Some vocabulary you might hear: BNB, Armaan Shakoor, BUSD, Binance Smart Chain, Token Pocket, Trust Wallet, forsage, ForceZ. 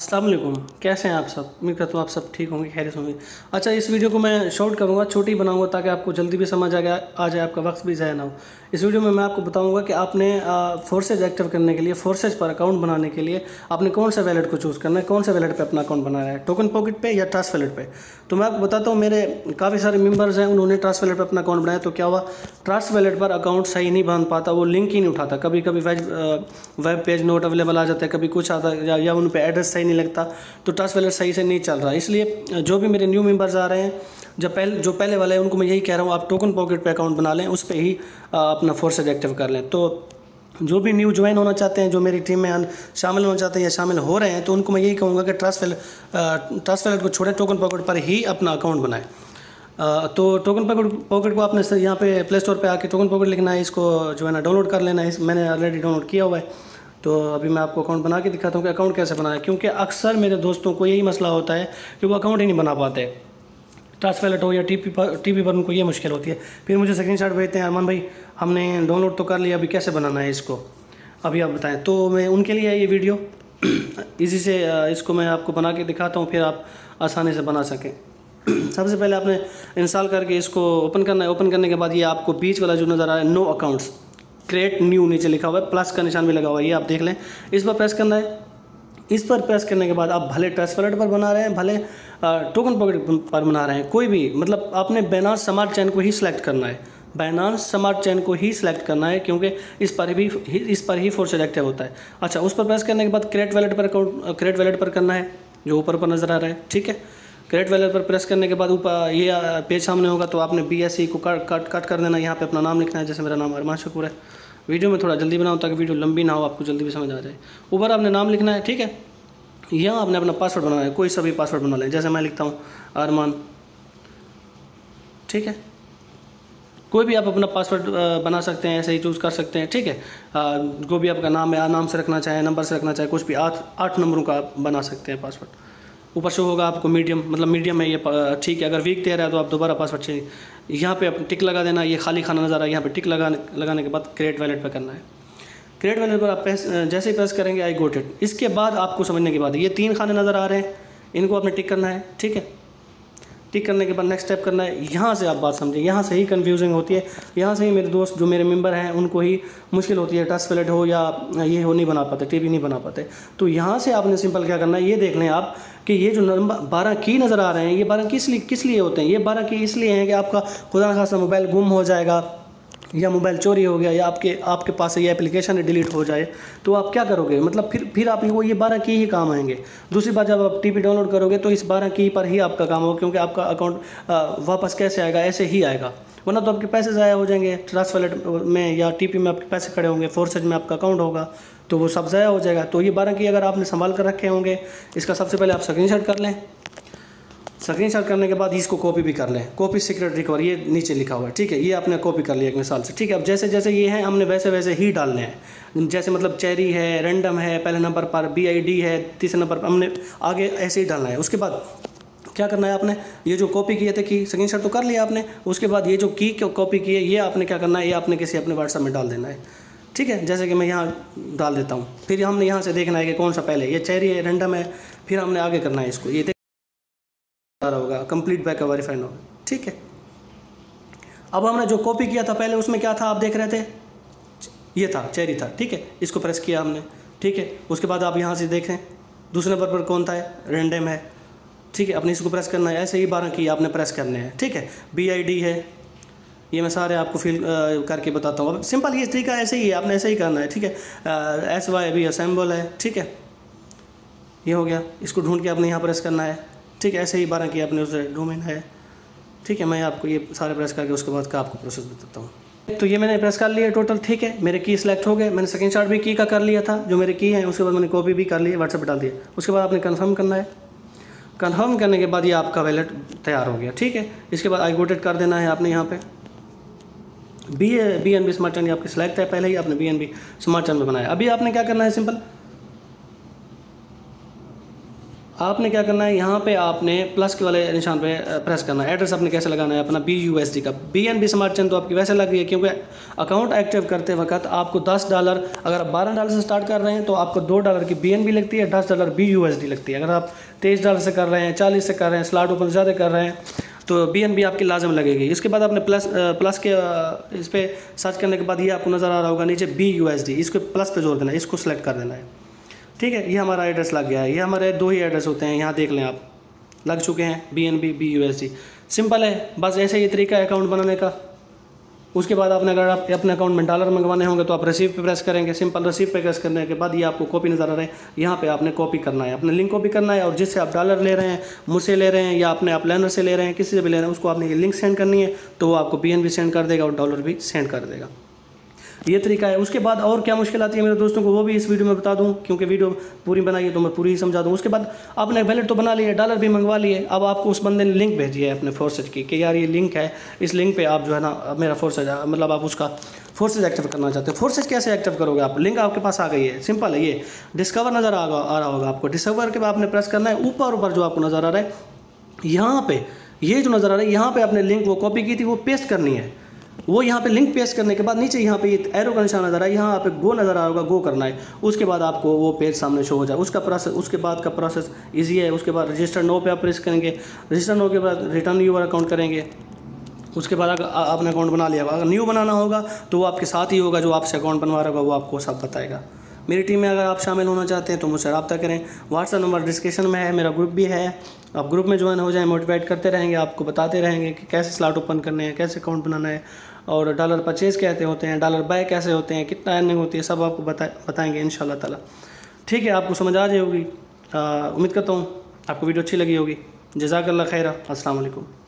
अस्सलाम वालेकुम, कैसे हैं आप सब। उम्मीद करता हूँ आप सब ठीक होंगे, खैरियत होंगे। अच्छा, इस वीडियो को मैं शॉर्ट करूँगा, छोटी बनाऊँगा ताकि आपको जल्दी भी समझ आ जाए, आपका वक्त भी ज़ाया ना हो। इस वीडियो में मैं आपको बताऊँगा कि आपने फोर्सेज एक्टिव करने के लिए, फोर्सेज पर अकाउंट बनाने के लिए आपने कौन सा वैलेट को चूज़ करना है, कौन से वैलेट पर अपना अकाउंट बनाना है, टोकन पॉकेट पे या ट्रस्ट वैलेट पे। तो मैं आपको बताता हूँ, मेरे काफ़ी सारे मेम्बर्स हैं, उन्होंने ट्रस्ट वैलेट पर अपना अकाउंट बनाया तो क्या हुआ, ट्रस्ट वैलेट पर अकाउंट सही नहीं बन पाता, वो लिंक ही नहीं उठाता। कभी कभी वेब पेज नोट अवेलेबल आ जाता है, कभी कुछ आता है, या उन पर एड्रेस सही नहीं लगता, तो ट्रस्ट वॉलेट सही से नहीं चल रहा। इसलिए जो भी मेरे न्यू मेंबर्स आ रहे हैं, जो पहले वाले हैं, उनको मैं यही कह रहा हूँ आप टोकन पॉकेट पे अकाउंट बना लें, उस पर ही अपना फोर्सेज एक्टिव कर लें। तो जो भी न्यू ज्वाइन होना चाहते हैं, जो मेरी टीम में शामिल होना चाहते हैं या शामिल हो रहे हैं, तो उनको मैं यही कहूँगा कि ट्रस्ट वॉलेट को छोड़ें, टोकन पॉकेट पर ही अपना अकाउंट बनाएं। तो टोकन पॉकेट को आपने यहाँ पे प्ले स्टोर पर आके टोकन पॉकेट लिखना है, इसको जो है ना डाउनलोड कर लेना है। मैंने ऑलरेडी डाउनलोड किया हुआ है, तो अभी मैं आपको अकाउंट बना के दिखाता हूँ कि अकाउंट कैसे बनाना है, क्योंकि अक्सर मेरे दोस्तों को यही मसला होता है कि वो अकाउंट ही नहीं बना पाते। ट्रस्ट वॉलेट हो या टीपी पर उनको ये मुश्किल होती है। फिर मुझे स्क्रीनशॉट भेजते हैं, अरमान भाई हमने डाउनलोड तो कर लिया, अभी कैसे बनाना है इसको, अभी आप बताएँ। तो मैं उनके लिए ये वीडियो इसी से इसको मैं आपको बना के दिखाता हूँ, फिर आप आसानी से बना सकें। सबसे पहले आपने इंस्टॉल करके इसको ओपन करना है। ओपन करने के बाद ये आपको बीच वाला जो नज़र आ रहा है, नो अकाउंट्स क्रिएट न्यू, नीचे लिखा हुआ है, प्लस का निशान भी लगा हुआ है, ये आप देख लें, इस पर प्रेस करना है। इस पर प्रेस करने के बाद आप भले ट्रस्ट वॉलेट पर बना रहे हैं, भले टोकन पॉकेट पर बना रहे हैं, कोई भी, मतलब आपने बाइनेंस स्मार्ट चेन को ही सिलेक्ट करना है, बाइनेंस स्मार्ट चेन को ही सिलेक्ट करना है, क्योंकि इस पर ही फोर्सेज एक्टिव होता है। अच्छा, उस पर प्रेस करने के बाद क्रिएट वॉलेट पर अकाउंट, क्रिएट वॉलेट पर करना है, जो ऊपर पर नज़र आ रहा है, ठीक है। क्रिएट वॉलेट पर प्रेस करने के बाद ऊपर ये पेज सामने होगा, तो आपने BSE को कट कर देना। यहाँ पे अपना नाम लिखना है, जैसे मेरा नाम अरमान शकूर है। वीडियो में थोड़ा जल्दी बनाऊँ ताकि वीडियो लंबी ना हो, आपको जल्दी भी समझ आ जाए। ऊपर आपने नाम लिखना है, ठीक है। यहाँ आपने अपना पासवर्ड बनाना है, कोई सा भी पासवर्ड बना लें, जैसे मैं लिखता हूँ अरमान, ठीक है। कोई भी आप अपना पासवर्ड बना सकते हैं, ऐसे ही चूज़ कर सकते हैं, ठीक है। जो भी आपका नाम है, नाम से रखना चाहें, नंबर से रखना चाहें, कुछ भी, 8 नंबरों का आप बना सकते हैं पासवर्ड। ऊपर शो होगा आपको मीडियम, मतलब मीडियम है ये, ठीक है। अगर वीक दे रहा है तो आप दोबारा पासवर्ड चेंज, यहाँ पे आप टिक लगा देना। ये खाली खाना नज़र आ रहा है, यहाँ पे टिक लगाने के बाद क्रिएट वॉलेट पे करना है। क्रिएट वॉलेट पर आप जैसे ही प्रेस करेंगे आई गोट इट, इसके बाद आपको समझने की बात है, ये 3 खाने नज़र आ रहे हैं, इनको आपने टिक करना है, ठीक है। टिक करने के बाद नेक्स्ट स्टेप करना है। यहाँ से आप बात समझें, यहाँ से ही कन्फ्यूजिंग होती है, यहाँ से ही मेरे दोस्त जो मेरे मेंबर हैं उनको ही मुश्किल होती है, ट्रस्ट वॉलेट हो या ये हो, नहीं बना पाते, टीपी नहीं बना पाते। तो यहाँ से आपने सिंपल क्या करना है, ये देख लें आप कि ये जो नंबर 12 की नज़र आ रहे हैं, ये 12 किस लिए होते हैं, ये 12 की इसलिए हैं कि आपका खुदा न खासा मोबाइल गुम हो जाएगा, या मोबाइल चोरी हो गया, या आपके पास ये एप्लीकेशन डिलीट हो जाए, तो आप क्या करोगे, मतलब फिर आप वो ये 12 की ही काम आएंगे। दूसरी बात, जब आप टीपी डाउनलोड करोगे तो इस 12 की पर ही आपका काम होगा, क्योंकि आपका अकाउंट वापस कैसे आएगा, ऐसे ही आएगा, वरना तो आपके पैसे ज़ाया हो जाएंगे। ट्रस्ट वॉलेट में या टीपी में आपके पैसे खड़े होंगे, फोर्सेज में आपका अकाउंट होगा, तो वो सब ज़ाया हो जाएगा। तो ये 12 की अगर आपने संभाल कर रखे होंगे, इसका सबसे पहले आप स्क्रीनशॉट कर लें। स्क्रीनशॉट करने के बाद इसको कॉपी भी कर लें, कॉपी सीक्रेट रिकवर, ये नीचे लिखा हुआ है, ठीक है। ये आपने कॉपी कर लिया एक मिसाल से, ठीक है। अब जैसे जैसे ये हैं हमने वैसे वैसे ही डालने हैं, जैसे मतलब चेरी है, रैंडम है, पहले नंबर पर BID है, तीसरे नंबर पर हमने आगे ऐसे ही डालना है। उसके बाद क्या करना है, आपने ये जो कॉपी किए थे की स्क्रीनशॉट तो कर लिया आपने, उसके बाद ये जो की कॉपी की है, ये आपने क्या करना है, ये आपने किसी अपने व्हाट्सएप में डाल देना है, ठीक है। जैसे कि मैं यहाँ डाल देता हूँ, फिर हमने यहाँ से देखना है कि कौन सा पहले, ये चेरी है, रैंडम है, फिर हमने आगे करना है इसको, ये होगा कंप्लीट बैक वेरीफाइड होगा, ठीक है। अब हमने जो कॉपी किया था पहले, उसमें क्या था आप देख रहे थे, ये था चेरी था, ठीक है। इसको प्रेस किया हमने, ठीक है। उसके बाद आप यहाँ से देखें दूसरे नंबर पर कौन था, रैंडम है, ठीक है। अपने इसको प्रेस करना है, ऐसे ही 12 की आपने प्रेस करने हैं, ठीक है। BID है, ये मैं सारे आपको फिल करके बताता हूँ। अब सिंपल ये तरीका ऐसे ही है, आपने ऐसे ही करना है, ठीक है। SY अभी असेंबल है, ठीक है, ये हो गया। इसको ढूंढ के आपने यहाँ प्रेस करना है, ठीक है। ऐसे ही 12 की आपने उसे डोमेन है, ठीक है। मैं आपको ये सारे प्रेस करके उसके बाद का आपको प्रोसेस बताता हूँ। तो ये मैंने प्रेस कर लिया टोटल, ठीक है। मेरे की सिलेक्ट हो गए, मैंने स्क्रीनशॉट भी की का कर लिया था जो मेरे की है, उसके बाद मैंने कॉपी भी कर ली, व्हाट्सएप डाल दिया। उसके बाद आपने कन्फर्म करना है, कन्फर्म करने के बाद ये आपका वॉलेट तैयार हो गया, ठीक है। इसके बाद आई गोट इट कर देना है आपने। यहाँ पर BNB स्मार्ट चेन आपकी सिलेक्ट है, पहले ही आपने BNB स्मार्ट चेन में बनाया। अभी आपने क्या करना है, सिंपल आपने क्या करना है, यहाँ पे आपने प्लस के वाले निशान पे प्रेस करना है। एड्रेस आपने कैसे लगाना है अपना BUSD का। BNB स्मार्ट चेन तो आपकी वैसे लग रही है क्योंकि अकाउंट एक्टिव करते वक्त आपको $10, अगर आप $12 से स्टार्ट कर रहे हैं तो आपको $2 की BNB लगती है, $10 BUSD लगती है। अगर आप $23 से कर रहे हैं, 40 से कर रहे हैं, स्लॉट ओपन ज़्यादा कर रहे हैं तो BNB आपकी लाजम लगेगी। इसके बाद आपने प्लस के इस पर सर्च करने के बाद ये आपको नज़र आ रहा होगा नीचे BUSD, इसको प्लस पे जोर देना है, इसको सेलेक्ट कर देना है। ठीक है, ये हमारा एड्रेस लग गया है। ये हमारे दो ही एड्रेस होते हैं, यहाँ देख लें आप, लग चुके हैं BNB BUSD। सिंपल है, बस ऐसे ही तरीका है अकाउंट बनाने का। उसके बाद आपने अगर आप अपने अकाउंट में डॉलर मंगवाने होंगे तो आप रिसीव पे प्रेस करेंगे। सिंपल रिसीव पे प्रेस करने के बाद ये आपको कॉपी नज़र आ रहा है, यहाँ पे आपने कॉपी करना है, अपने लिंक कॉपी करना है। और जिससे आप डॉलर ले रहे हैं, मुझसे ले रहे हैं या अपने आप लैंडर से ले रहे हैं, किसी से भी ले रहे हैं, उसको आपने ये लिंक सेंड करनी है तो वो आपको BNB सेंड कर देगा और डॉलर भी सेंड कर देगा। ये तरीका है। उसके बाद और क्या मुश्किल आती है मेरे दोस्तों को वो भी इस वीडियो में बता दूं, क्योंकि वीडियो पूरी बनाई है तो मैं पूरी ही समझा दूं। उसके बाद आपने वैलेट तो बना लिया, डॉलर भी मंगवा लिए, अब आपको उस बंदे ने लिंक भेजी है अपने ForceZ की कि यार ये लिंक है, इस लिंक पे आप जो है ना मेरा ForceZ मतलब आप उसका ForceZ एक्टिव करना चाहते हो। ForceZ कैसे एक्टिव करोगे आप? लिंक आपके पास आ गई है, सिंपल है। ये डिस्कवर नज़र आ रहा होगा आपको, डिस्कवर के बाद आपने प्रेस करना है। ऊपर जो आपको नज़र आ रहा है, यहाँ पर ये जो नज़र आ रहा है, यहाँ पर आपने लिंक वो कॉपी की थी वो पेस्ट करनी है। वो यहाँ पे लिंक पेस्ट करने के बाद नीचे यहाँ पे ये एरो का निशान नज़र आया, यहाँ पे गो नज़र आ रहा होगा, गो करना है। उसके बाद आपको वो पेज सामने शो हो जाए। उसके बाद का प्रोसेस इजी है। उसके बाद रजिस्टर नो पे आप प्रेस करेंगे, रजिस्टर नो के बाद रिटर्न यूअर अकाउंट करेंगे। उसके बाद अगर आपने अकाउंट बना लिया, अगर न्यू बनाना होगा तो वो आपके साथ ही होगा जो आपसे अकाउंट बनवा रहा होगा, वो आपको सब बताएगा। मेरी टीम में अगर आप शामिल होना चाहते हैं तो मुझसे रब्ता करें। व्हाट्सएप नंबर डिस्क्रिप्शन में है, मेरा ग्रुप भी है, आप ग्रुप में ज्वाइन हो जाएं। मोटिवेट करते रहेंगे, आपको बताते रहेंगे कि कैसे स्लॉट ओपन करने हैं, कैसे अकाउंट बनाना है, और डॉलर परचेज कैसे होते हैं, डॉलर बाय कैसे होते हैं, कितना अर्निंग होती है, सब आपको बताएंगे इंशाल्लाह ताला। ठीक है, आपको समझ आ जाएगी। उम्मीद करता हूँ आपको वीडियो अच्छी लगी होगी। जज़ाकल्लाह खैरा। अस्सलाम वालेकुम।